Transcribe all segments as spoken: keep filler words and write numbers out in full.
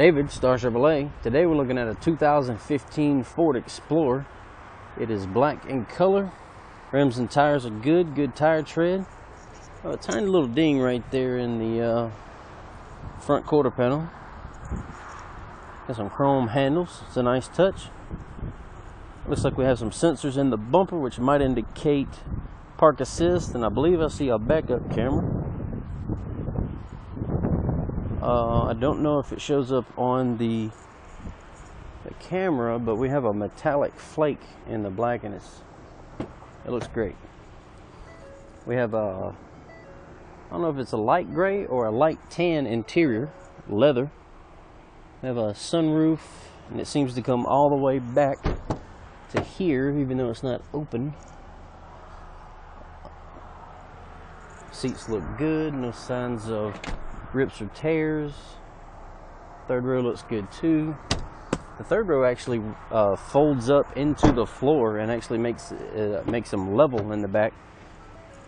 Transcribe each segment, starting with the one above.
David, Star Chevrolet. Today we're looking at a two thousand fifteen Ford Explorer. It is black in color. Rims and tires are good, good tire tread. Oh, a tiny little ding right there in the uh, front quarter panel. Got some chrome handles, it's a nice touch. Looks like we have some sensors in the bumper, which might indicate park assist, and I believe I see a backup camera. Uh, I don't know if it shows up on the, the camera, but we have a metallic flake in the black, and it's, it looks great. We have a, I don't know if it's a light gray or a light tan interior, leather. We have a sunroof, and it seems to come all the way back to here, even though it's not open. Seats look good, no signs of rips or tears. Third row looks good too. The third row actually uh, folds up into the floor and actually makes uh, makes them level in the back,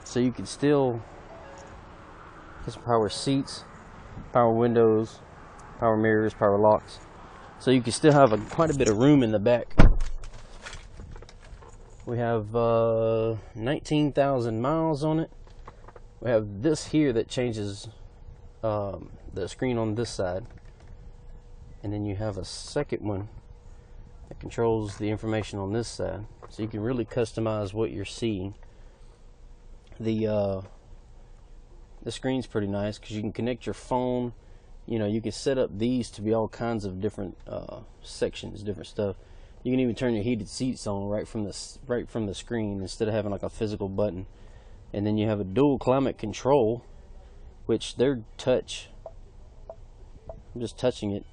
so you can still get some power seats, power windows, power mirrors, power locks. So you can still have a, quite a bit of room in the back. We have uh, nineteen thousand miles on it. We have this here that changes Um, the screen on this side, and then you have a second one that controls the information on this side, so you can really customize what you're seeing. The uh, the screen's pretty nice because you can connect your phone. You know, you can set up these to be all kinds of different uh, sections, different stuff. You can even turn your heated seats on right from the right from the screen instead of having like a physical button. And then you have a dual climate control, which their touch, I'm just touching it,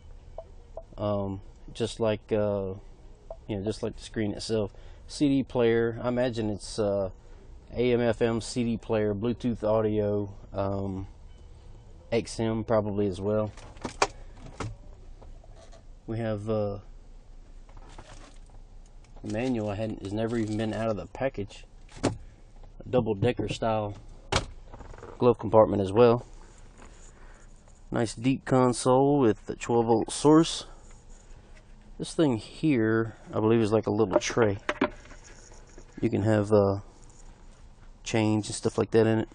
um, just like uh, you know, just like the screen itself. C D player, I imagine it's uh, A M F M C D player, Bluetooth audio, um, X M probably as well. We have uh, the manual. I hadn't has never even been out of the package. A double decker style glove compartment as well. Nice deep console with the twelve volt source. This thing here, I believe, is like a little tray. You can have uh, change and stuff like that in it.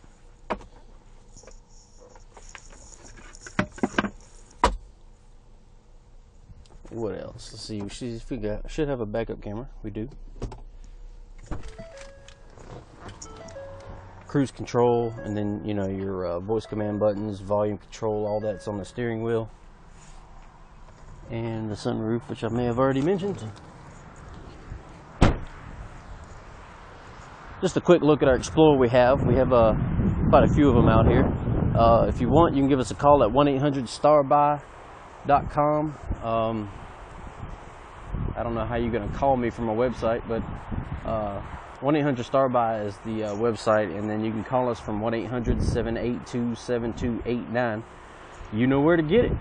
What else? Let's see. We should, we should have a backup camera. We do. Cruise control, and then you know your uh, voice command buttons, volume control, all that's on the steering wheel, and the sunroof, which I may have already mentioned. Just a quick look at our Explorer. We have we have uh, quite a few of them out here. Uh, if you want, you can give us a call at one eight hundred star buy dot com. Um, I don't know how you're going to call me from a website, but. Uh, one eight hundred StarBuy is the uh, website, and then you can call us from one eight hundred seven eight two seven two eight nine. You know where to get it.